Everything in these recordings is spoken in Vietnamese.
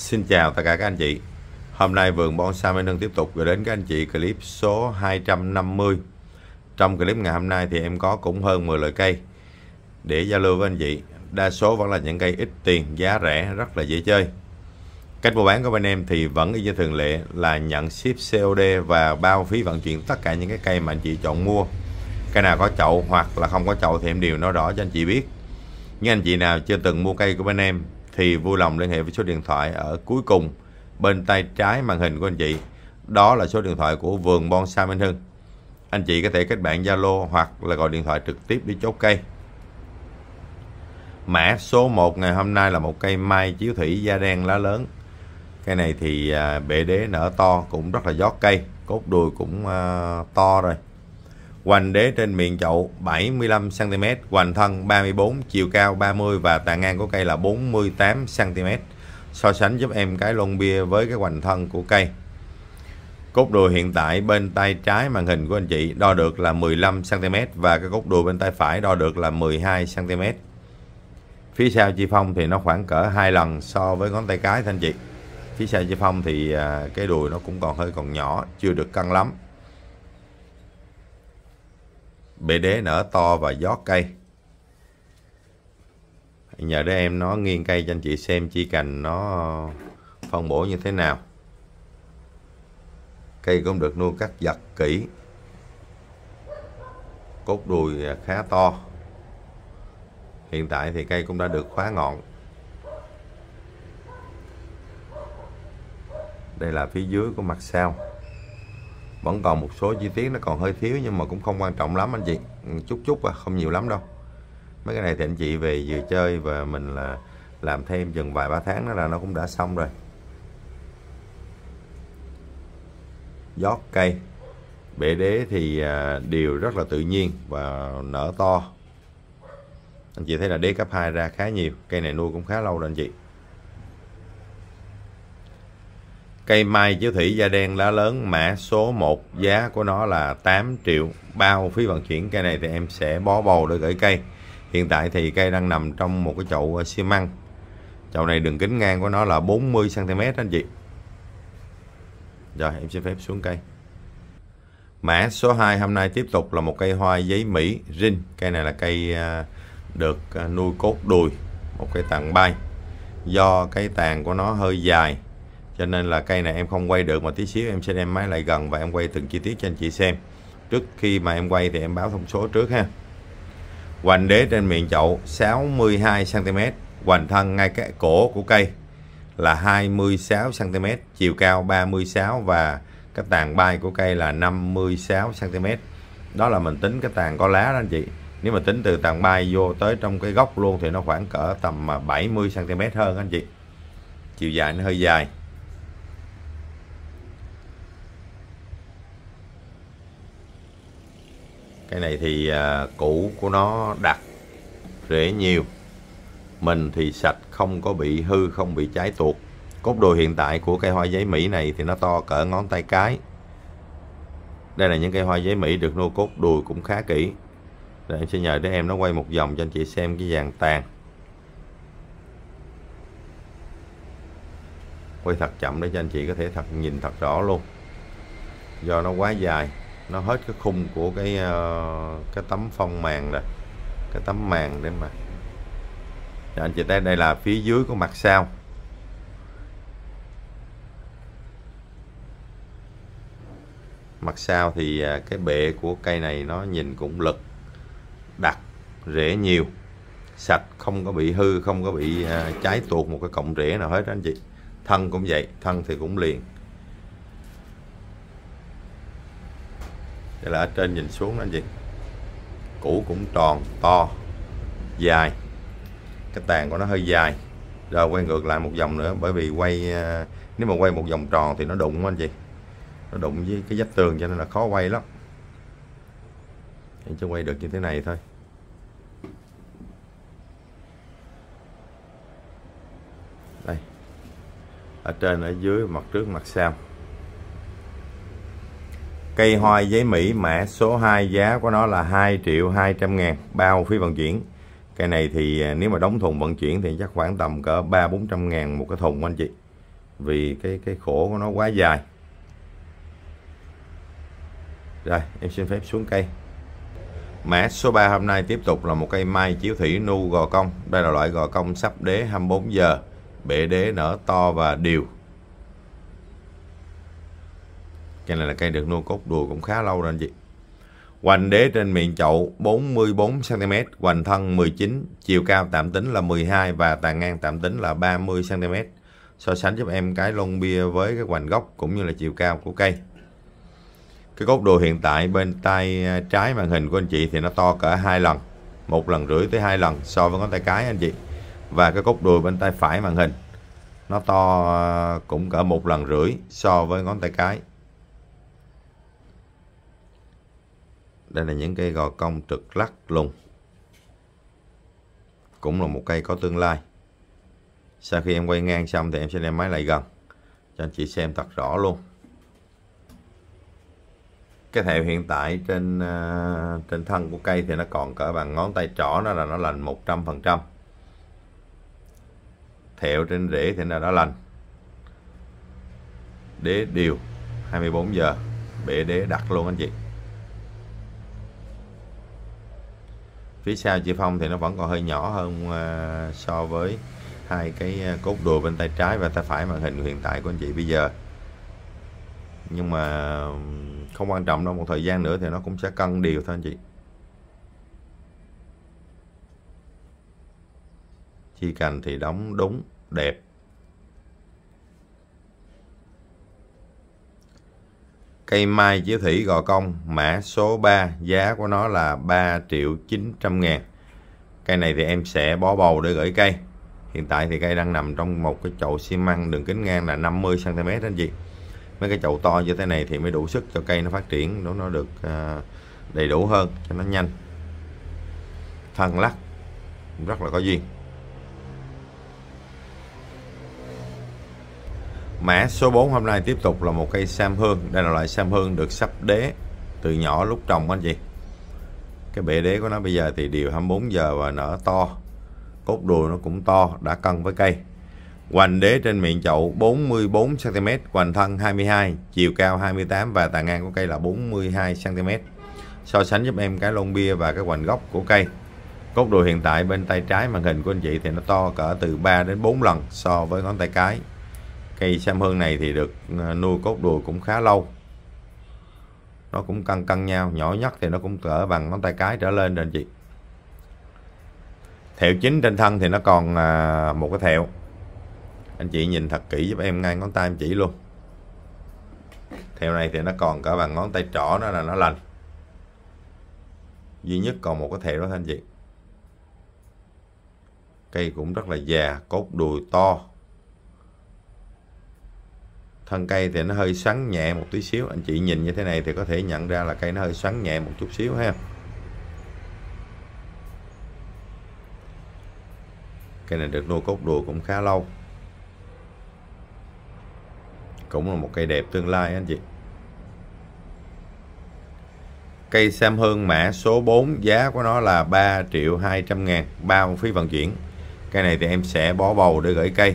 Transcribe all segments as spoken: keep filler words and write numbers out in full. Xin chào tất cả các anh chị. Hôm nay vườn bonsai Minh Hưng tiếp tục gửi đến các anh chị clip số hai trăm năm mươi. Trong clip ngày hôm nay thì em có cũng hơn mười loại cây để giao lưu với anh chị. Đa số vẫn là những cây ít tiền, giá rẻ, rất là dễ chơi. Cách mua bán của bên em thì vẫn y như thường lệ là nhận ship xê ô đê và bao phí vận chuyển tất cả những cái cây mà anh chị chọn mua. Cây nào có chậu hoặc là không có chậu thì em đều nói rõ cho anh chị biết. Nhưng anh chị nào chưa từng mua cây của bên em thì vui lòng liên hệ với số điện thoại ở cuối cùng bên tay trái màn hình của anh chị. Đó là số điện thoại của vườn bonsai Minh Hưng. Anh chị có thể kết bạn Zalo hoặc là gọi điện thoại trực tiếp đi chốt cây. Mã số một ngày hôm nay là một cây mai chiếu thủy da đen lá lớn. Cây này thì bệ đế nở to, cũng rất là giót cây, cốt đuôi cũng to rồi. Hoành đế trên miệng chậu bảy mươi lăm xăng ti mét, hoành thân ba mươi bốn, chiều cao ba mươi và tà ngang của cây là bốn mươi tám xăng ti mét. So sánh giúp em cái lon bia với cái hoành thân của cây. Cốt đùi hiện tại bên tay trái màn hình của anh chị đo được là mười lăm xăng ti mét và cái cốt đùi bên tay phải đo được là mười hai xăng ti mét. Phía sau chi phong thì nó khoảng cỡ hai lần so với ngón tay cái anh chị. Phía sau chi phong thì cái đùi nó cũng còn hơi còn nhỏ, chưa được căng lắm. Bệ đế nở to và giót cây. Nhờ để em nó nghiêng cây cho anh chị xem chi cành nó phân bổ như thế nào. Cây cũng được nuôi cắt giật kỹ. Cốt đùi khá to. Hiện tại thì cây cũng đã được khóa ngọn. Đây là phía dưới của mặt sau. Vẫn còn một số chi tiết nó còn hơi thiếu nhưng mà cũng không quan trọng lắm anh chị. Chút chút à, không nhiều lắm đâu. Mấy cái này thì anh chị về vừa chơi và mình là làm thêm chừng vài ba tháng nữa là nó cũng đã xong rồi. Giót cây. Bể đế thì đều rất là tự nhiên và nở to. Anh chị thấy là đế cấp hai ra khá nhiều. Cây này nuôi cũng khá lâu rồi anh chị. Cây mai chiếu thủy da đen lá lớn mã số một, giá của nó là tám triệu, bao phí vận chuyển. Cây này thì em sẽ bó bầu để gửi cây. Hiện tại thì cây đang nằm trong một cái chậu xi măng. Chậu này đường kính ngang của nó là bốn mươi xăng ti mét anh chị. Rồi em xin phép xuống cây. Mã số hai hôm nay tiếp tục là một cây hoa giấy mỹ rinh. Cây này là cây được nuôi cốt đùi, một cây tàn bay. Do cái tàn của nó hơi dài cho nên là cây này em không quay được, mà tí xíu em sẽ đem máy lại gần và em quay từng chi tiết cho anh chị xem. Trước khi mà em quay thì em báo thông số trước ha. Hoành đế trên miệng chậu sáu mươi hai xăng ti mét, hoành thân ngay cái cổ của cây là hai mươi sáu xăng ti mét, chiều cao ba mươi sáu và cái tàn bay của cây là năm mươi sáu xăng ti mét. Đó là mình tính cái tàn có lá đó anh chị. Nếu mà tính từ tàn bay vô tới trong cái gốc luôn thì nó khoảng cỡ tầm bảy mươi xăng ti mét hơn anh chị. Chiều dài nó hơi dài. Cái này thì củ của nó đặc, rễ nhiều. Mình thì sạch, không có bị hư, không bị cháy tuột. Cốt đùi hiện tại của cây hoa giấy mỹ này thì nó to cỡ ngón tay cái. Đây là những cây hoa giấy mỹ được nuôi cốt đùi cũng khá kỹ. Rồi em sẽ nhờ để em nó quay một vòng cho anh chị xem cái dàn tàn. Quay thật chậm để cho anh chị có thể thật nhìn thật rõ luôn. Do nó quá dài, nó hết cái khung của cái cái tấm phong màn rồi, cái tấm màn để mà. Rồi, anh chị thấy đây là phía dưới của mặt sau. Mặt sau thì cái bệ của cây này nó nhìn cũng lực, đặc, rễ nhiều, sạch, không có bị hư, không có bị cháy tuột một cái cọng rễ nào hết đó anh chị. Thân cũng vậy, thân thì cũng liền. Đây là ở trên nhìn xuống đó anh chị. Củ cũng tròn, to, dài. Cái tàn của nó hơi dài. Rồi quay ngược lại một vòng nữa. Bởi vì quay, nếu mà quay một vòng tròn thì nó đụng anh chị. Nó đụng với cái vách tường cho nên là khó quay lắm. Em chỉ quay được như thế này thôi. Đây. Ở trên, ở dưới, mặt trước, mặt sau. Cây hoa giấy mỹ mã số hai, giá của nó là hai triệu hai trăm ngàn, bao phí vận chuyển. Cây này thì nếu mà đóng thùng vận chuyển thì chắc khoảng tầm cỡ ba bốn trăm ngàn một cái thùng anh chị. vì cái cái khổ của nó quá dài. Rồi em xin phép xuống cây. Mã số ba hôm nay tiếp tục là một cây mai chiếu thủy nu gò công. Đây là loại gò công sắp đế hai mươi bốn giờ, bể đế nở to và đều. Cây này là cây được nuôi cốt đùa cũng khá lâu rồi anh chị. Hoành đế trên miệng chậu bốn mươi bốn xăng ti mét, hoành thân mười chín, chiều cao tạm tính là mười hai và tàn ngang tạm tính là ba mươi xăng ti mét. So sánh giúp em cái lông bia với cái hoành gốc cũng như là chiều cao của cây. Cái cốt đùa hiện tại bên tay trái màn hình của anh chị thì nó to cỡ hai lần, một lần rưỡi tới hai lần so với ngón tay cái anh chị. Và cái cốt đùa bên tay phải màn hình nó to cũng cỡ một lần rưỡi so với ngón tay cái. Đây là những cây gò công trực lắc lùng, cũng là một cây có tương lai. Sau khi em quay ngang xong thì em sẽ đem máy lại gần cho anh chị xem thật rõ luôn. Cái thẹo hiện tại trên uh, trên thân của cây thì nó còn cỡ bằng ngón tay trỏ, nó là nó lành một trăm phần trăm. Thẹo trên rễ thì nó đã lành. Đế đều hai mươi bốn giờ, bể đế đặc luôn anh chị. Phía sau chị Phong thì nó vẫn còn hơi nhỏ hơn uh, so với hai cái cốt đùa bên tay trái và tay phải màn hình hiện tại của anh chị bây giờ. Nhưng mà không quan trọng đâu, một thời gian nữa thì nó cũng sẽ cân đều thôi anh chị. Chi cành thì đóng đúng đẹp. Cây mai chiếu thủy gò công mã số ba, giá của nó là ba triệu chín trăm ngàn. Cây này thì em sẽ bó bầu để gửi cây. Hiện tại thì cây đang nằm trong một cái chậu xi măng đường kính ngang là năm mươi xăng ti mét anh chị. Mấy cái chậu to như thế này thì mới đủ sức cho cây nó phát triển, nó nó được đầy đủ hơn cho nó nhanh. Thân lắc rất là có duyên. Mã số bốn hôm nay tiếp tục là một cây sam hương. Đây là loại sam hương được sắp đế từ nhỏ lúc trồng anh chị. Cái bể đế của nó bây giờ thì đều hai mươi bốn giờ và nở to. Cốt đùi nó cũng to, đã cân với cây. Hoành đế trên miệng chậu bốn mươi bốn xăng ti mét, hoành thân hai mươi hai, chiều cao hai mươi tám và tà ngang của cây là bốn mươi hai xăng ti mét. So sánh giúp em cái lông bia và cái hoành gốc của cây. Cốt đùi hiện tại bên tay trái màn hình của anh chị thì nó to cỡ từ ba đến bốn lần so với ngón tay cái. Cây sam hương này thì được nuôi cốt đùi cũng khá lâu. Nó cũng cân cân nhau, nhỏ nhất thì nó cũng cỡ bằng ngón tay cái trở lên rồi anh chị. Thẹo chính trên thân thì nó còn một cái thẹo. Anh chị nhìn thật kỹ giúp em ngay ngón tay em chỉ luôn. Thẹo này thì nó còn cả bằng ngón tay trỏ, nó là nó lành. Duy nhất còn một cái thẹo đó thôi anh chị. Cây cũng rất là già, cốt đùi to. Thân cây thì nó hơi xoắn nhẹ một tí xíu. Anh chị nhìn như thế này thì có thể nhận ra là cây nó hơi xoắn nhẹ một chút xíu ha. Cây này được nuôi cốt đùi cũng khá lâu, cũng là một cây đẹp tương lai anh chị. Cây sam hương mã số bốn, giá của nó là ba triệu hai trăm ngàn, bao phí vận chuyển. Cây này thì em sẽ bó bầu để gửi cây.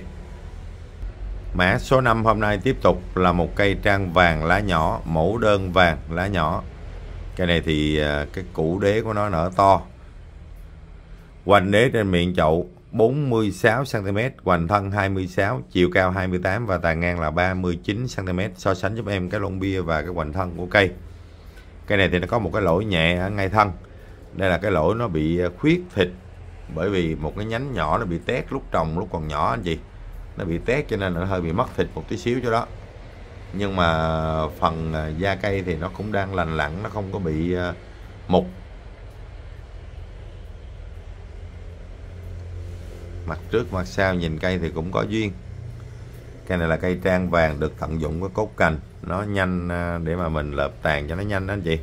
Mã số năm hôm nay tiếp tục là một cây trang vàng lá nhỏ, mẫu đơn vàng lá nhỏ. Cây này thì cái củ đế của nó nở to. Hoành đế trên miệng chậu bốn mươi sáu xăng ti mét, hoành thân hai mươi sáu, chiều cao hai mươi tám và tàn ngang là ba mươi chín xăng ti mét. So sánh giúp em cái lông bia và cái hoành thân của cây. Cây này thì nó có một cái lỗi nhẹ ở ngay thân. Đây là cái lỗi nó bị khuyết thịt, bởi vì một cái nhánh nhỏ nó bị tét lúc trồng lúc còn nhỏ anh chị. Nó bị tét cho nên nó hơi bị mất thịt một tí xíu cho đó. Nhưng mà phần da cây thì nó cũng đang lành lặn, nó không có bị mục. Mặt trước mặt sau nhìn cây thì cũng có duyên. Cây này là cây trang vàng được tận dụng cái cốt cành. Nó nhanh để mà mình lợp tàn cho nó nhanh đó anh chị.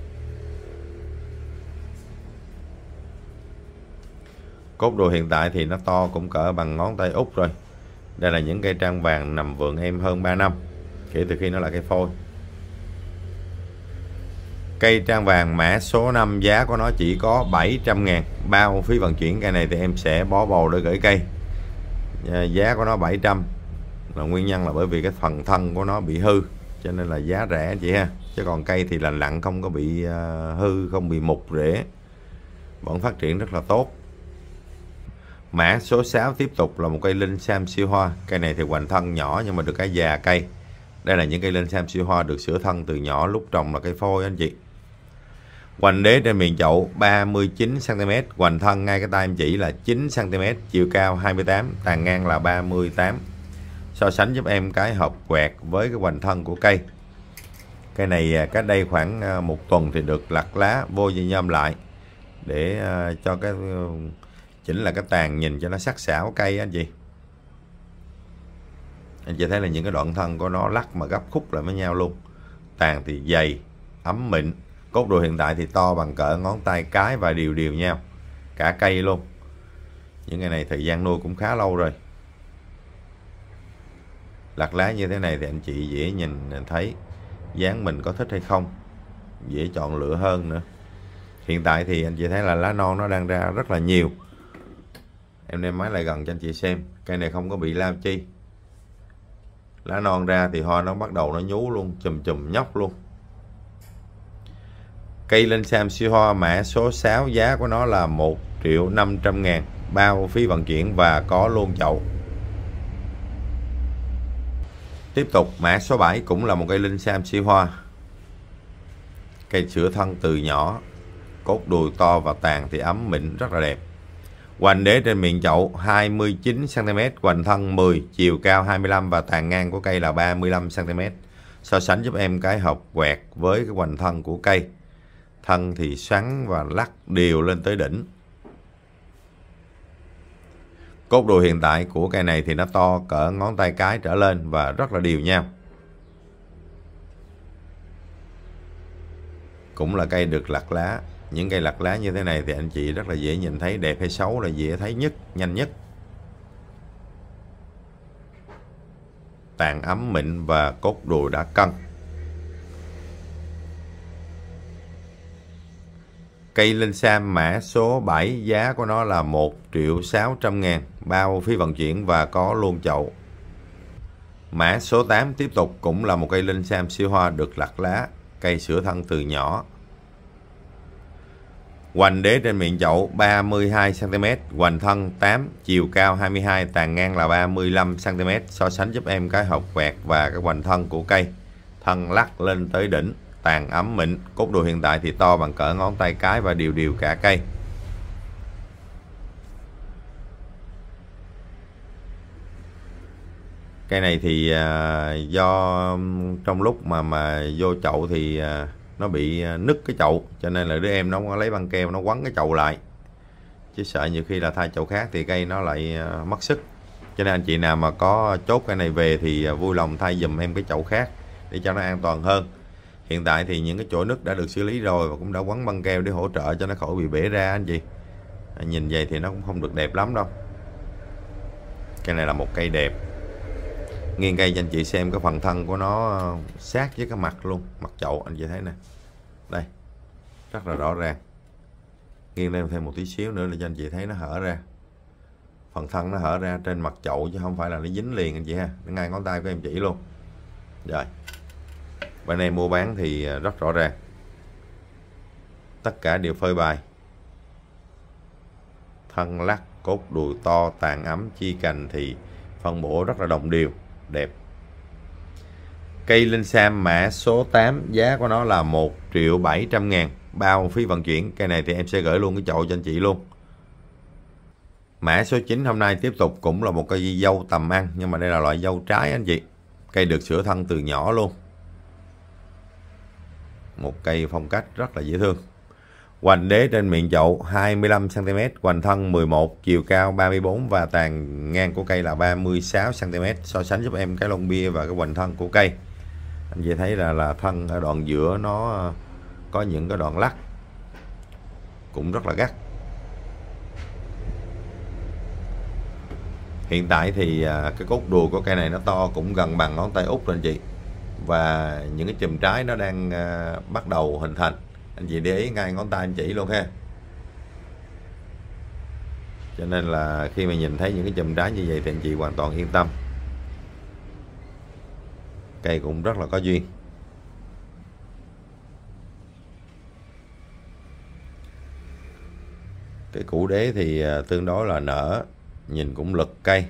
Cốt đồ hiện tại thì nó to cũng cỡ bằng ngón tay út rồi. Đây là những cây trang vàng nằm vườn em hơn ba năm, kể từ khi nó là cây phôi. Cây trang vàng mã số năm, giá của nó chỉ có bảy trăm ngàn, bao phí vận chuyển. Cây này thì em sẽ bó bầu để gửi cây. Giá của nó bảy trăm, là nguyên nhân là bởi vì cái phần thân của nó bị hư cho nên là giá rẻ chị ha. Chứ còn cây thì lành lặn, không có bị hư, không bị mục rễ, vẫn phát triển rất là tốt. Mã số sáu tiếp tục là một cây linh sam siêu hoa. Cây này thì hoành thân nhỏ nhưng mà được cái già cây. Đây là những cây linh sam siêu hoa được sửa thân từ nhỏ, lúc trồng là cây phôi anh chị. Hoành đế trên miền chậu ba mươi chín xăng ti mét, hoành thân ngay cái tay em chỉ là chín xăng ti mét, chiều cao hai mươi tám, tàn ngang là ba mươi tám. So sánh giúp em cái hộp quẹt với cái hoành thân của cây. Cây này cách đây khoảng một tuần thì được lặt lá vô dây nhôm lại để cho cái chỉnh là cái tàn nhìn cho nó sắc sảo cây anh chị. Anh chị thấy là những cái đoạn thân của nó lắc mà gấp khúc lại với nhau luôn. Tàn thì dày, ấm mịn. Cốt đồ hiện tại thì to bằng cỡ ngón tay cái và đều đều nhau cả cây luôn. Những cây này thời gian nuôi cũng khá lâu rồi. Lặt lá như thế này thì anh chị dễ nhìn thấy dáng mình có thích hay không, dễ chọn lựa hơn nữa. Hiện tại thì anh chị thấy là lá non nó đang ra rất là nhiều. Em đem máy lại gần cho anh chị xem. Cây này không có bị lao chi. Lá non ra thì hoa nó bắt đầu nó nhú luôn, chùm chùm nhóc luôn. Cây linh sam siêu hoa mã số sáu giá của nó là một triệu năm trăm ngàn, bao phí vận chuyển và có luôn chậu. Tiếp tục mã số bảy cũng là một cây linh sam siêu hoa. Cây sữa thân từ nhỏ, cốt đùi to và tàn thì ấm mịn rất là đẹp. Hoành đế trên miệng chậu hai mươi chín xăng ti mét, hoành thân mười, chiều cao hai mươi lăm và tàn ngang của cây là ba mươi lăm xăng ti mét. So sánh giúp em cái hộp quẹt với cái hoành thân của cây. Thân thì xoắn và lắc đều lên tới đỉnh. Cốt đùi hiện tại của cây này thì nó to cỡ ngón tay cái trở lên và rất là đều nhau. Cũng là cây được lặt lá. Những cây lặt lá như thế này thì anh chị rất là dễ nhìn thấy, đẹp hay xấu là dễ thấy nhất, nhanh nhất. Tàn ấm mịn và cốt đùi đã cân. Cây linh sam mã số bảy giá của nó là một triệu sáu trăm ngàn, bao phí vận chuyển và có luôn chậu. Mã số tám tiếp tục cũng là một cây linh sam siêu hoa được lặt lá. Cây sữa thân từ nhỏ, hoành đế trên miệng chậu ba mươi hai xăng ti mét, hoành thân tám, chiều cao hai mươi hai, tàn ngang là ba mươi lăm xăng ti mét. So sánh giúp em cái hộp quẹt và cái hoành thân của cây. Thân lắc lên tới đỉnh, tàn ấm mịn. Cốt đùi hiện tại thì to bằng cỡ ngón tay cái và đều đều cả cây. Cây này thì do trong lúc mà mà vô chậu thì nó bị nứt cái chậu, cho nên là đứa em nó lấy băng keo nó quấn cái chậu lại, chứ sợ nhiều khi là thay chậu khác thì cây nó lại mất sức. Cho nên anh chị nào mà có chốt cây này về thì vui lòng thay dùm em cái chậu khác để cho nó an toàn hơn. Hiện tại thì những cái chỗ nứt đã được xử lý rồi và cũng đã quấn băng keo để hỗ trợ cho nó khỏi bị bể ra anh chị. Nhìn vậy thì nó cũng không được đẹp lắm đâu. Cây này là một cây đẹp. Nghiêng cây cho anh chị xem cái phần thân của nó sát với cái mặt luôn, mặt chậu anh chị thấy nè. Đây, rất là rõ ràng. Nghiêng lên thêm một tí xíu nữa là cho anh chị thấy nó hở ra. Phần thân nó hở ra trên mặt chậu chứ không phải là nó dính liền anh chị ha. Nó ngay ngón tay của em chỉ luôn. Rồi. Bên em mua bán thì rất rõ ràng. Tất cả đều phơi bày. Thân lắc, cốt đùi to, tàn ấm, chi cành thì phân bổ rất là đồng đều, đẹp. Cây linh sam mã số tám giá của nó là một triệu bảy trăm ngàn, bao phí vận chuyển. Cây này thì em sẽ gửi luôn cái chậu cho anh chị luôn. Mã số chín hôm nay tiếp tục cũng là một cây dâu tầm ăn, nhưng mà đây là loại dâu trái anh chị. Cây được sửa thân từ nhỏ luôn. Một cây phong cách rất là dễ thương. Hoành đế trên miệng chậu hai mươi lăm xăng ti mét, hoành thân mười một, chiều cao ba mươi bốn và tàn ngang của cây là ba mươi sáu xăng ti mét. So sánh giúp em cái lông bia và cái hoành thân của cây. Anh chị thấy là là thân ở đoạn giữa nó có những cái đoạn lắc cũng rất là gắt. Hiện tại thì cái cốt đùi của cây này nó to cũng gần bằng ngón tay út rồi anh chị. Và những cái chùm trái nó đang bắt đầu hình thành. Anh chị để ý ngay ngón tay anh chỉ luôn ha. Cho nên là khi mà nhìn thấy những cái chùm trái như vậy thì anh chị hoàn toàn yên tâm. Cây cũng rất là có duyên. Cái củ đế thì tương đối là nở, nhìn cũng lực cây.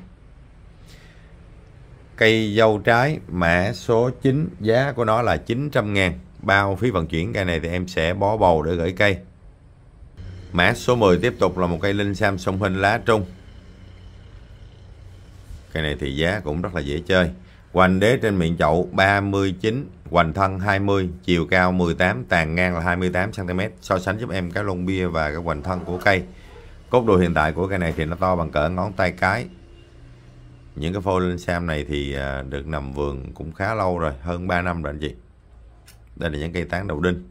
Cây dâu trái mã số chín, giá của nó là chín trăm ngàn, bao phí vận chuyển. Cây này thì em sẽ bó bầu để gửi cây. Mã số mười tiếp tục là một cây linh sam sông hình lá trung. Cây này thì giá cũng rất là dễ chơi. Hoành đế trên miệng chậu ba mươi chín, hoành thân hai mươi, chiều cao mười tám, tàn ngang là hai mươi tám xăng ti mét. So sánh giúp em cái lon bia và cái hoành thân của cây. Cốt đùi hiện tại của cây này thì nó to bằng cỡ ngón tay cái. Những cái phôi linh sam này thì được nằm vườn cũng khá lâu rồi, hơn ba năm rồi anh chị. Đây là những cây tán đầu đinh.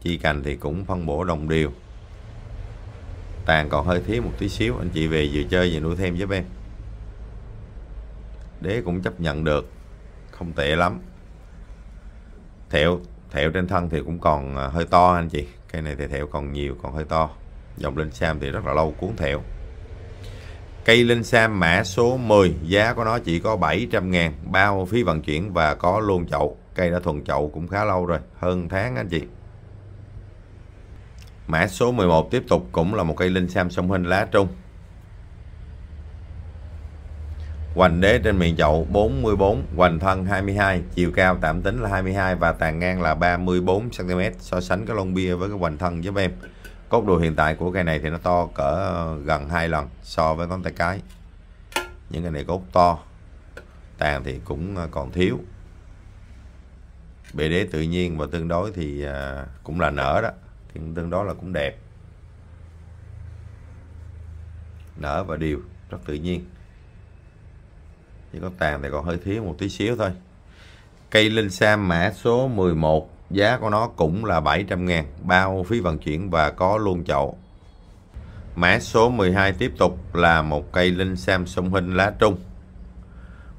Chi cành thì cũng phân bổ đồng đều. Tàn còn hơi thiếu một tí xíu, anh chị về vừa chơi vừa nuôi thêm giúp em. Đế cũng chấp nhận được, không tệ lắm. Thẹo, thẹo trên thân thì cũng còn hơi to anh chị. Cây này thì thẹo còn nhiều, còn hơi to. Dòng linh sam thì rất là lâu cuốn thẹo. Cây linh sam mã số mười, giá của nó chỉ có bảy trăm ngàn, bao phí vận chuyển và có luôn chậu. Cây đã thuần chậu cũng khá lâu rồi, hơn tháng anh chị. Mã số mười một tiếp tục cũng là một cây linh sam sông hình lá trung. Hoành đế trên miệng chậu bốn mươi bốn, hoành thân hai mươi hai, chiều cao tạm tính là hai mươi hai và tàn ngang là ba mươi bốn xăng ti mét. So sánh cái lon bia với cái hoành thân giúp em. Cốt đùi hiện tại của cây này thì nó to cỡ gần hai lần so với ngón tay cái. Những cây này cốt to, tàn thì cũng còn thiếu. Bề đế tự nhiên và tương đối thì cũng là nở đó, thì tương đối là cũng đẹp. Nở và đều, rất tự nhiên. Chỉ có tàn thì còn hơi thiếu một tí xíu thôi. Cây linh sam mã số mười một, giá của nó cũng là bảy trăm ngàn, bao phí vận chuyển và có luôn chậu. Mã số mười hai tiếp tục là một cây linh sam sông hình lá trung.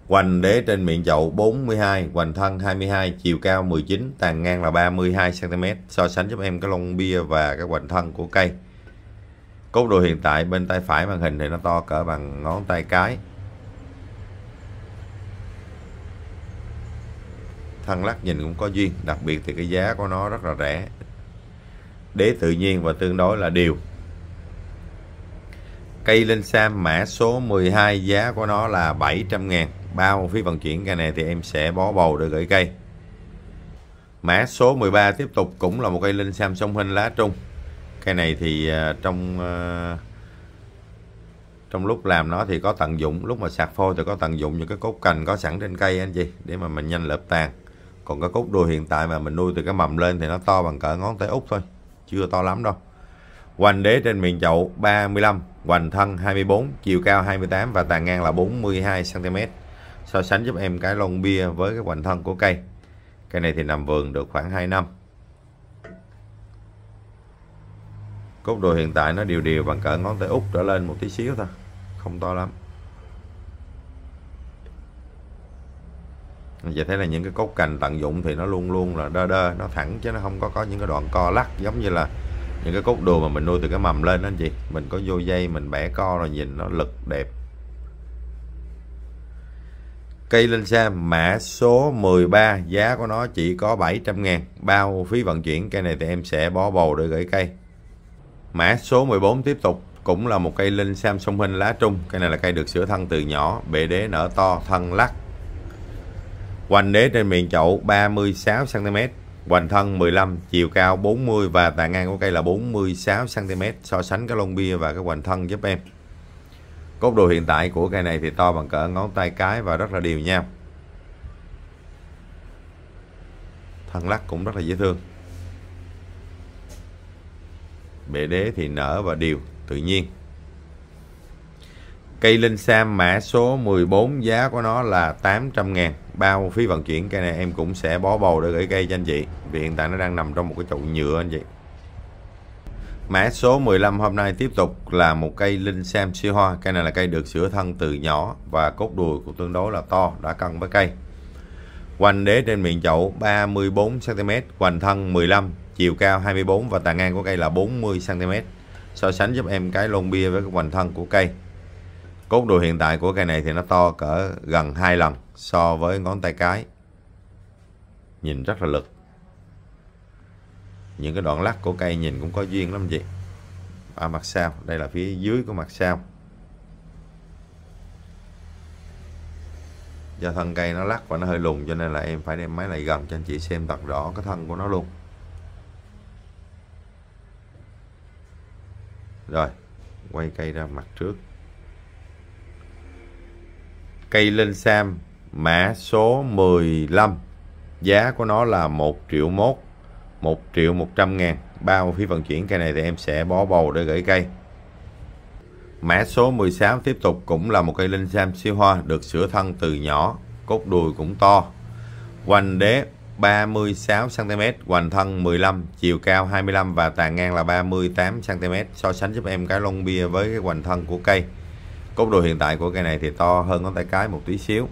Hoành đế trên miệng chậu bốn mươi hai, hoành thân hai mươi hai, chiều cao mười chín, tàn ngang là ba mươi hai xăng ti mét. So sánh giúp em cái lon bia và cái hoành thân của cây. Cốt đùi hiện tại bên tay phải màn hình thì nó to cỡ bằng ngón tay cái. Thân lắc nhìn cũng có duyên, đặc biệt thì cái giá của nó rất là rẻ. Đế tự nhiên và tương đối là đều. Cây linh sam mã số mười hai, giá của nó là bảy trăm ngàn, bao phí vận chuyển. Cây này thì em sẽ bó bầu để gửi cây. Mã số mười ba tiếp tục cũng là một cây linh sam sông hình lá trung. Cây này thì trong trong lúc làm nó thì có tận dụng, lúc mà sạc phôi thì có tận dụng những cái cốt cành có sẵn trên cây anh chị, để mà mình nhanh lợp tàn. Còn cái cốt đuôi hiện tại mà mình nuôi từ cái mầm lên thì nó to bằng cỡ ngón tay út thôi, chưa to lắm đâu. Hoành đế trên miệng chậu ba mươi lăm, hoành thân hai mươi bốn, chiều cao hai mươi tám và tàn ngang là bốn mươi hai xăng ti mét. So sánh giúp em cái lon bia với cái hoành thân của cây. Cây này thì nằm vườn được khoảng hai năm. Cốt đùi hiện tại nó đều đều bằng cỡ ngón tay út trở lên một tí xíu thôi, không to lắm. Vậy thế là những cái cốt cành tận dụng thì nó luôn luôn là đơ đơ, nó thẳng chứ nó không có có những cái đoạn co lắc giống như là những cái cốt đùa mà mình nuôi từ cái mầm lên đó anh chị. Mình có vô dây mình bẻ co rồi nhìn nó lực đẹp. Cây linh sam mã số mười ba, giá của nó chỉ có bảy trăm ngàn, bao phí vận chuyển. Cây này thì em sẽ bó bầu để gửi cây. Mã số mười bốn tiếp tục cũng là một cây linh sam sông hình lá trung. Cây này là cây được sửa thân từ nhỏ, bệ đế nở to, thân lắc. Hoành đế trên miệng chậu ba mươi sáu xăng ti mét, hoành thân mười lăm, chiều cao bốn mươi và tà ngang của cây là bốn mươi sáu xăng ti mét. So sánh cái lon bia và cái hoành thân giúp em. Cốt đồ hiện tại của cây này thì to bằng cỡ ngón tay cái và rất là đều nhau. Thân lắc cũng rất là dễ thương. Bệ đế thì nở và đều, tự nhiên. Cây linh sam mã số mười bốn, giá của nó là tám trăm ngàn, bao phí vận chuyển. Cây này em cũng sẽ bó bầu để gửi cây cho anh chị, vì hiện tại nó đang nằm trong một cái chậu nhựa anh chị. Mã số mười lăm hôm nay tiếp tục là một cây linh sam siêu hoa. Cây này là cây được sửa thân từ nhỏ và cốt đùi cũng tương đối là to, đã cân với cây. Hoành đế trên miệng chậu ba mươi bốn xăng ti mét, hoành thân mười lăm, chiều cao hai mươi bốn và tà ngang của cây là bốn mươi xăng ti mét. So sánh giúp em cái lon bia với cái hoành thân của cây. Cốt đùi hiện tại của cây này thì nó to cỡ gần hai lần. so với ngón tay cái. Nhìn rất là lực. Những cái đoạn lắc của cây nhìn cũng có duyên lắm chị. À, mặt sau, đây là phía dưới của mặt sau. Do thân cây nó lắc và nó hơi lùn cho nên là em phải đem máy lại gần cho anh chị xem thật rõ cái thân của nó luôn. Rồi, quay cây ra mặt trước. Cây linh sam mã số mười lăm. Giá của nó là một triệu mốt, một triệu một trăm ngàn. Bao phí vận chuyển cây này thì em sẽ bó bầu để gửi cây. Mã số mười sáu tiếp tục cũng là một cây linh sam siêu hoa, được sửa thân từ nhỏ, cốt đùi cũng to. Hoành đế ba mươi sáu xăng ti mét, hoành thân mười lăm, chiều cao hai mươi lăm và tàn ngang là ba mươi tám xăng ti mét. So sánh giúp em cái lông bia với cái hoành thân của cây. Cốt đùi hiện tại của cây này thì to hơn ngón tay cái một tí xíu.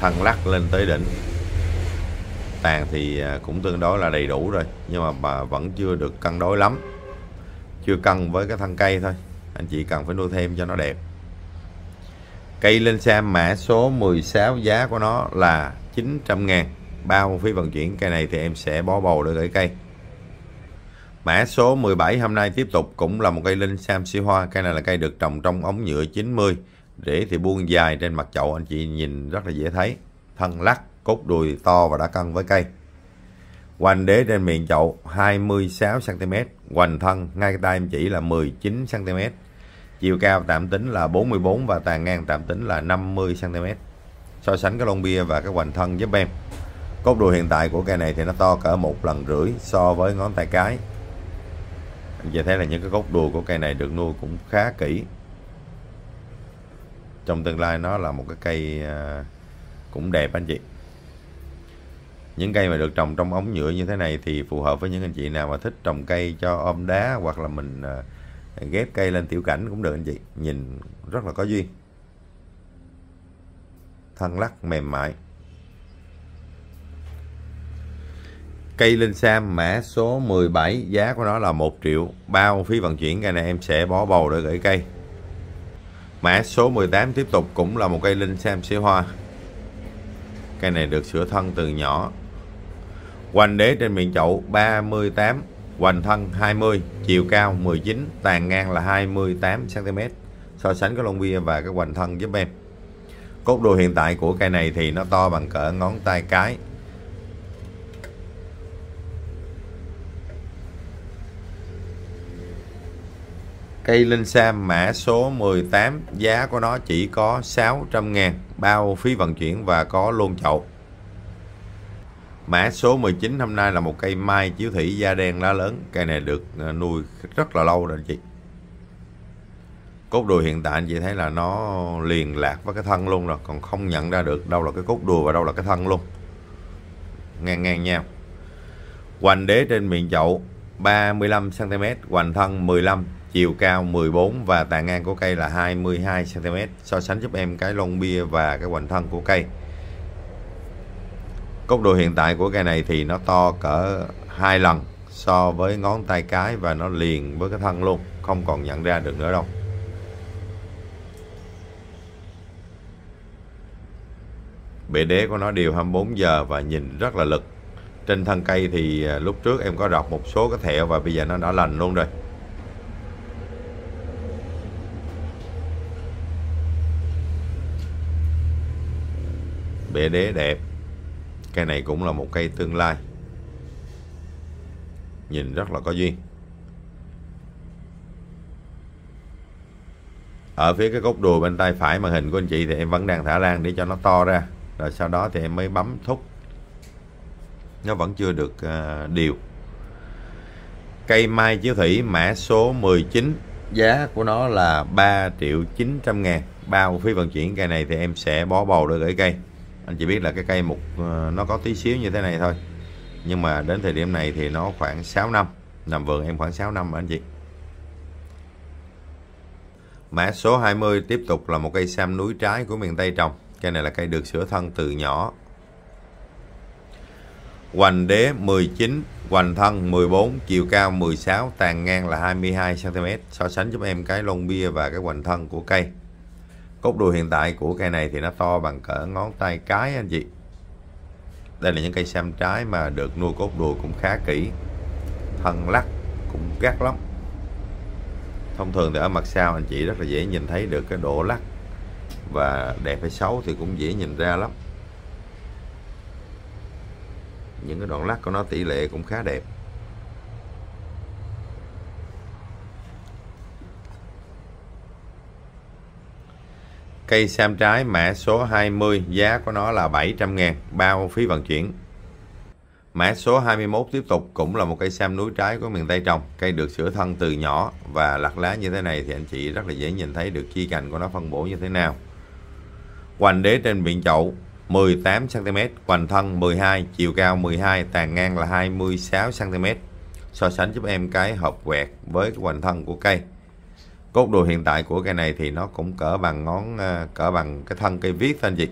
Thân lắc lên tới đỉnh. Tàn thì cũng tương đối là đầy đủ rồi, nhưng mà vẫn chưa được cân đối lắm. Chưa cân với cái thân cây thôi. Anh chị cần phải nuôi thêm cho nó đẹp. Cây linh sam mã số mười sáu giá của nó là chín trăm ngàn. Bao phí vận chuyển cây này thì em sẽ bó bầu để gửi cây. Mã số mười bảy hôm nay tiếp tục cũng là một cây linh sam siêu hoa. Cây này là cây được trồng trong ống nhựa chín mươi. Rễ thì buông dài trên mặt chậu, anh chị nhìn rất là dễ thấy. Thân lắc, cốt đùi to và đã cân với cây. Hoành đế trên miệng chậu hai mươi sáu xăng ti mét, hoành thân ngay cái tay em chỉ là mười chín xăng ti mét. Chiều cao tạm tính là bốn mươi bốn và tàn ngang tạm tính là năm mươi xăng ti mét. So sánh cái lon bia và cái hoành thân giúp em. Cốt đùi hiện tại của cây này thì nó to cỡ một lần rưỡi so với ngón tay cái. Giờ thấy là những cái cốt đùi của cây này được nuôi cũng khá kỹ. Trong tương lai nó là một cái cây cũng đẹp anh chị. Những cây mà được trồng trong ống nhựa như thế này thì phù hợp với những anh chị nào mà thích trồng cây cho ôm đá, hoặc là mình ghép cây lên tiểu cảnh cũng được anh chị. Nhìn rất là có duyên. Thân lắc mềm mại. Cây linh sam mã số mười bảy giá của nó là một triệu. Bao phí vận chuyển cây này em sẽ bó bầu để gửi cây. Mã số mười tám tiếp tục cũng là một cây linh sam xí hoa. Cây này được sửa thân từ nhỏ. Hoành đế trên miệng chậu ba mươi tám, hoành thân hai mươi, chiều cao mười chín, tàn ngang là hai mươi tám xăng ti mét. So sánh cái lông bia và cái hoành thân giúp em. Cốt đùi hiện tại của cây này thì nó to bằng cỡ ngón tay cái. Cây linh sam mã số mười tám giá của nó chỉ có sáu trăm ngàn, bao phí vận chuyển và có luôn chậu. Mã số mười chín hôm nay là một cây mai chiếu thủy da đen lá lớn. Cây này được nuôi rất là lâu rồi anh chị. Cốt đùi hiện tại anh chị thấy là nó liền lạc với cái thân luôn rồi, còn không nhận ra được đâu là cái cốt đùi và đâu là cái thân luôn. Ngang ngang nhau. Hoành đế trên miệng chậu ba mươi lăm xăng ti mét, hoành thân mười lăm, chiều cao mười bốn và tàn ngang của cây là hai mươi hai xăng ti mét. So sánh giúp em cái lông bia và cái hoành thân của cây. Cốt đùi hiện tại của cây này thì nó to cỡ hai lần so với ngón tay cái và nó liền với cái thân luôn, không còn nhận ra được nữa đâu. Bể đế của nó đều hai mươi bốn giờ và nhìn rất là lực. Trên thân cây thì lúc trước em có rọc một số cái thẹo và bây giờ nó đã lành luôn rồi. Bể đế đẹp. Cây này cũng là một cây tương lai. Nhìn rất là có duyên. Ở phía cái cốt đùi bên tay phải màn hình của anh chị thì em vẫn đang thả lan để cho nó to ra. Rồi sau đó thì em mới bấm thúc. Nó vẫn chưa được điều. Cây mai chiếu thủy mã số mười chín. Giá của nó là ba triệu chín trăm ngàn. Bao phí vận chuyển cây này thì em sẽ bó bầu để gửi cây. Anh chỉ biết là cái cây một nó có tí xíu như thế này thôi. Nhưng mà đến thời điểm này thì nó khoảng sáu năm. Nằm vườn em khoảng sáu năm anh chị. Mã số hai mươi tiếp tục là một cây sam núi trái của miền Tây trồng. Cây này là cây được sửa thân từ nhỏ. Hoành đế mười chín, hoành thân mười bốn, chiều cao mười sáu, tàn ngang là hai mươi hai xăng ti mét. So sánh giúp em cái lông bia và cái hoành thân của cây. Cốt đuôi hiện tại của cây này thì nó to bằng cỡ ngón tay cái anh chị. Đây là những cây sam trái mà được nuôi cốt đuôi cũng khá kỹ. Thân lắc cũng gắt lắm. Thông thường thì ở mặt sau anh chị rất là dễ nhìn thấy được cái độ lắc. Và đẹp hay xấu thì cũng dễ nhìn ra lắm. Những cái đoạn lắc của nó tỷ lệ cũng khá đẹp. Cây sam trái mã số hai mươi, giá của nó là bảy trăm ngàn, bao phí vận chuyển. Mã số hai mươi mốt tiếp tục cũng là một cây sam núi trái của miền Tây trồng. Cây được sửa thân từ nhỏ và lặt lá như thế này thì anh chị rất là dễ nhìn thấy được chi cành của nó phân bổ như thế nào. Hoành đế trên miệng chậu mười tám xăng ti mét, hoành thân mười hai, chiều cao mười hai, tàn ngang là hai mươi sáu xăng ti mét. So sánh giúp em cái hộp quẹt với cái hoành thân của cây. Cốt đùi hiện tại của cây này thì nó cũng cỡ bằng ngón cỡ bằng cái thân cây viết thôi anh chị.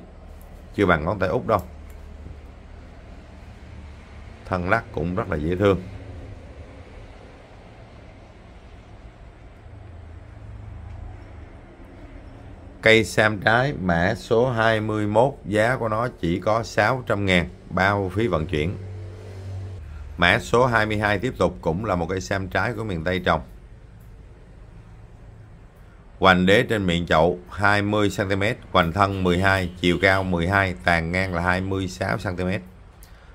Chưa bằng ngón tay út đâu. Thân lắc cũng rất là dễ thương. Cây sam trái mã số hai mươi mốt, giá của nó chỉ có sáu trăm ngàn, bao phí vận chuyển. Mã số hai mươi hai tiếp tục cũng là một cây sam trái của miền Tây trồng. Hoành đế trên miệng chậu hai mươi xăng ti mét, hoành thân mười hai, chiều cao mười hai, tàn ngang là hai mươi sáu xăng ti mét.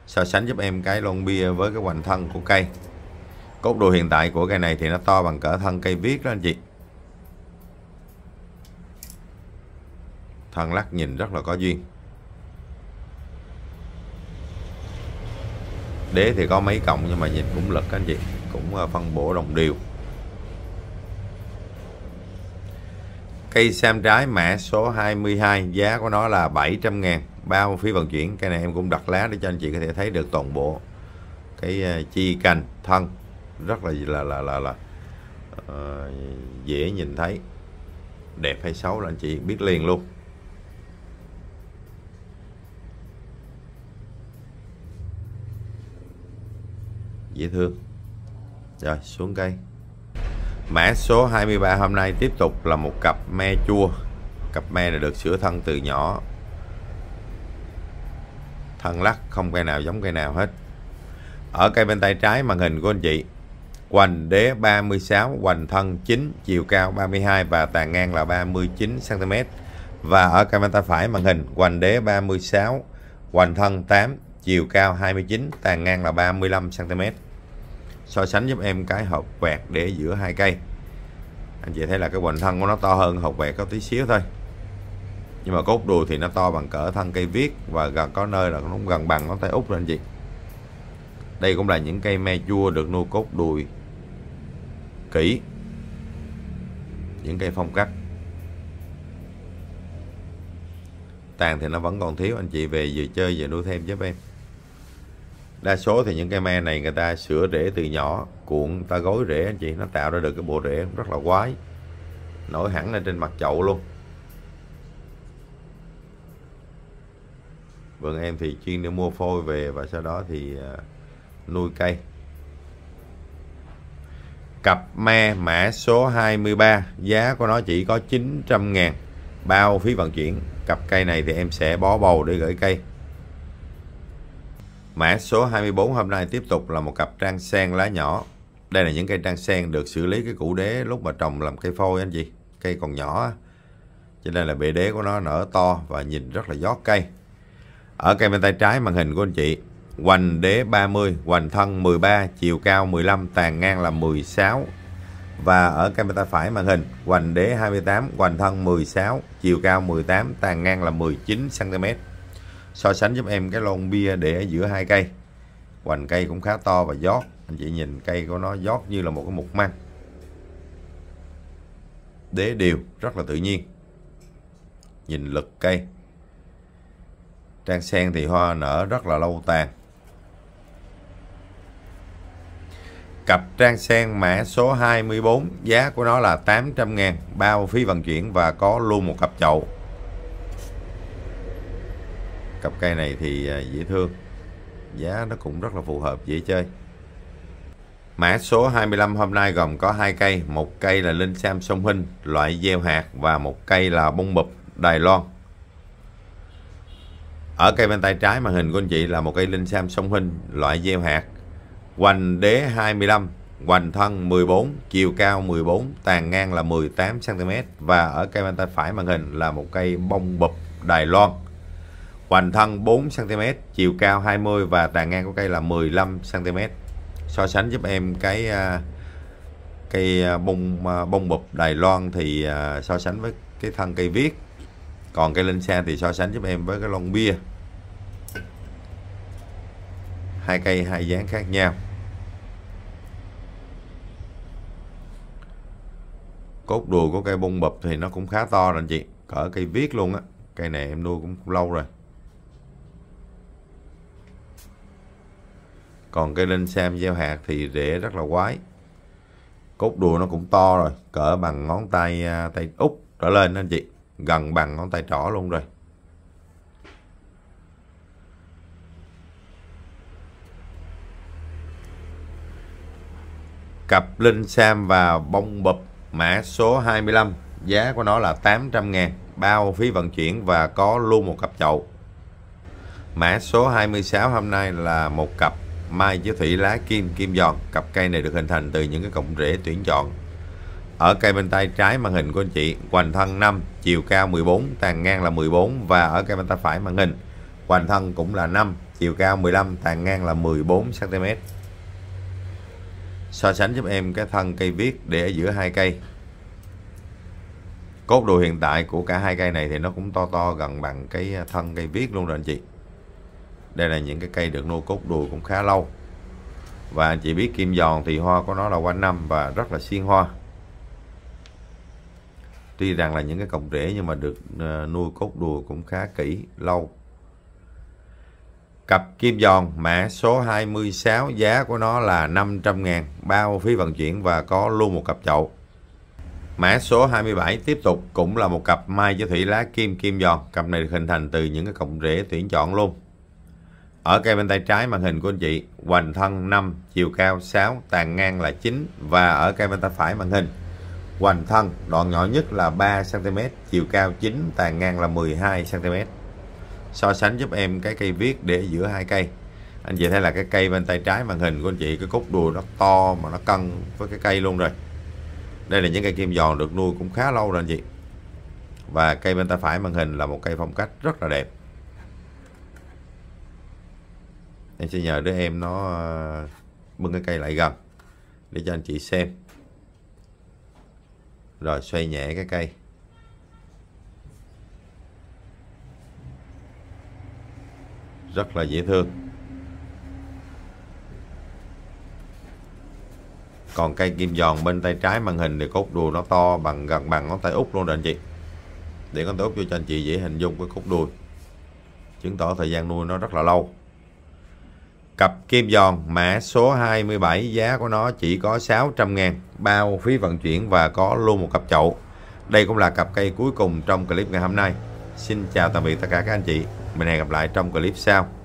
So sánh giúp em cái lon bia với cái hoành thân của cây. Cốt đùi hiện tại của cây này thì nó to bằng cỡ thân cây viết đó anh chị. Thân lắc nhìn rất là có duyên. Đế thì có mấy cọng nhưng mà nhìn cũng lực anh chị, cũng phân bổ đồng đều. Cây sam trái mã số hai mươi hai, giá của nó là bảy trăm ngàn, bao phí vận chuyển. Cây này em cũng đặt lá để cho anh chị có thể thấy được toàn bộ cái chi cành thân, rất là là là là, là uh, dễ nhìn thấy. Đẹp hay xấu là anh chị biết liền luôn. Dễ thương. Rồi xuống cây. Mã số hai mươi ba hôm nay tiếp tục là một cặp me chua. Cặp me này được sửa thân từ nhỏ. Thân lắc không cây nào giống cây nào hết. Ở cây bên tay trái màn hình của anh chị, hoành đế ba mươi sáu, hoành thân chín, chiều cao ba mươi hai và tàn ngang là ba mươi chín xăng ti mét. Và ở cây bên tay phải màn hình, hoành đế ba mươi sáu, hoành thân tám, chiều cao hai mươi chín, tàn ngang là ba mươi lăm xăng ti mét. So sánh giúp em cái hộp quẹt để giữa hai cây. Anh chị thấy là cái hoành thân của nó to hơn hộp quẹt có tí xíu thôi. Nhưng mà cốt đùi thì nó to bằng cỡ thân cây viết và gần có nơi là nó cũng gần bằng ngón tay út rồi anh chị. Đây cũng là những cây me chua được nuôi cốt đùi kỹ. Những cây phong cách. Tàn thì nó vẫn còn thiếu, anh chị về vừa chơi vừa nuôi thêm giúp em. Đa số thì những cây me này người ta sửa rễ từ nhỏ, cuộn ta gối rễ anh chị, nó tạo ra được cái bộ rễ rất là quái, nổi hẳn lên trên mặt chậu luôn. Vườn em thì chuyên để mua phôi về và sau đó thì nuôi cây. Cặp me mã số hai mươi ba, giá của nó chỉ có chín trăm ngàn, bao phí vận chuyển. Cặp cây này thì em sẽ bó bầu để gửi cây. Mã số hai mươi bốn hôm nay tiếp tục là một cặp trang sen lá nhỏ. Đây là những cây trang sen được xử lý cái củ đế lúc mà trồng làm cây phôi anh chị. Cây còn nhỏ cho nên là bề đế của nó nở to và nhìn rất là giót cây. Ở cây bên tay trái màn hình của anh chị, hoành đế ba mươi, hoành thân mười ba, chiều cao mười lăm, tàn ngang là mười sáu. Và ở cây bên tay phải màn hình, hoành đế hai mươi tám, hoành thân mười sáu, chiều cao mười tám, tàn ngang là mười chín xăng ti mét. So sánh giúp em cái lon bia để ở giữa hai cây. Hoành cây cũng khá to và giót. Anh chị nhìn cây của nó giót như là một cái mục măng. Đế đều rất là tự nhiên. Nhìn lực cây. Trang sen thì hoa nở rất là lâu tàn. Cặp trang sen mã số hai mươi bốn, giá của nó là tám trăm ngàn, bao phí vận chuyển và có luôn một cặp chậu. Cặp cây này thì dễ thương. Giá nó cũng rất là phù hợp, dễ chơi. Mã số hai mươi lăm hôm nay gồm có hai cây. Một cây là linh sam sông hình, loại gieo hạt. Và một cây là bông bụp Đài Loan. Ở cây bên tay trái màn hình của anh chị là một cây linh sam sông hình loại gieo hạt, hoành đế hai mươi lăm, hoành thân mười bốn, chiều cao mười bốn, tàn ngang là mười tám xăng ti mét. Và ở cây bên tay phải màn hình là một cây bông bụp Đài Loan, hoành thân bốn xăng ti mét, chiều cao hai mươi và tàn ngang của cây là mười lăm xăng ti mét. So sánh giúp em cái cây bông bông bụp Đài Loan thì so sánh với cái thân cây viết, còn cây linh sam thì so sánh giúp em với cái lon bia. Hai cây hai dáng khác nhau. Cốt đùi của cây bông bụp thì nó cũng khá to rồi anh chị, cỡ cây viết luôn á. Cây này em nuôi cũng lâu rồi. Còn cây linh sam gieo hạt thì rễ rất là quái, cốt đùa nó cũng to rồi, cỡ bằng ngón tay tay út trở lên đó anh chị, gần bằng ngón tay trỏ luôn rồi. Cặp linh sam và bông bụp mã số hai mươi lăm, giá của nó là tám trăm ngàn, bao phí vận chuyển và có luôn một cặp chậu. Mã số hai mươi sáu hôm nay là một cặp mai chiếu thủy lá kim kim giòn. Cặp cây này được hình thành từ những cái cọng rễ tuyển chọn. Ở cây bên tay trái màn hình của anh chị, hoành thân năm, chiều cao mười bốn, tàn ngang là mười bốn. Và ở cây bên tay phải màn hình, hoành thân cũng là năm, chiều cao mười lăm, tàn ngang là mười bốn xăng ti mét. So sánh giúp em cái thân cây viết để ở giữa hai cây. Cốt độ hiện tại của cả hai cây này thì nó cũng to to gần bằng cái thân cây viết luôn rồi anh chị. Đây là những cái cây được nuôi cốt đùi cũng khá lâu. Và anh chị biết kim giòn thì hoa của nó là quanh năm và rất là xiên hoa. Tuy rằng là những cái cọng rễ nhưng mà được nuôi cốt đùi cũng khá kỹ, lâu. Cặp kim giòn mã số hai mươi sáu, giá của nó là năm trăm ngàn, bao phí vận chuyển và có luôn một cặp chậu. Mã số hai mươi bảy tiếp tục cũng là một cặp mai chiếu thủy lá kim kim giòn. Cặp này được hình thành từ những cái cọng rễ tuyển chọn luôn. Ở cây bên tay trái màn hình của anh chị, hoành thân năm, chiều cao sáu, tàn ngang là chín. Và ở cây bên tay phải màn hình, hoành thân đoạn nhỏ nhất là ba xăng ti mét, chiều cao chín, tàn ngang là mười hai xăng ti mét. So sánh giúp em cái cây viết để giữa hai cây. Anh chị thấy là cái cây bên tay trái màn hình của anh chị, cái cốt đùi nó to mà nó cân với cái cây luôn rồi. Đây là những cây kim giòn được nuôi cũng khá lâu rồi anh chị. Và cây bên tay phải màn hình là một cây phong cách rất là đẹp. Em sẽ nhờ đứa em nó bưng cái cây lại gần để cho anh chị xem. Rồi xoay nhẹ cái cây. Rất là dễ thương. Còn cây kim giòn bên tay trái màn hình thì cốt đuôi nó to bằng gần bằng ngón tay út luôn rồi anh chị. Để con tay út vô cho anh chị dễ hình dung cái cốt đuôi, chứng tỏ thời gian nuôi nó rất là lâu. Cặp kim giòn mã số hai mươi bảy, giá của nó chỉ có sáu trăm ngàn, bao phí vận chuyển và có luôn một cặp chậu. Đây cũng là cặp cây cuối cùng trong clip ngày hôm nay. Xin chào tạm biệt tất cả các anh chị. Mình hẹn gặp lại trong clip sau.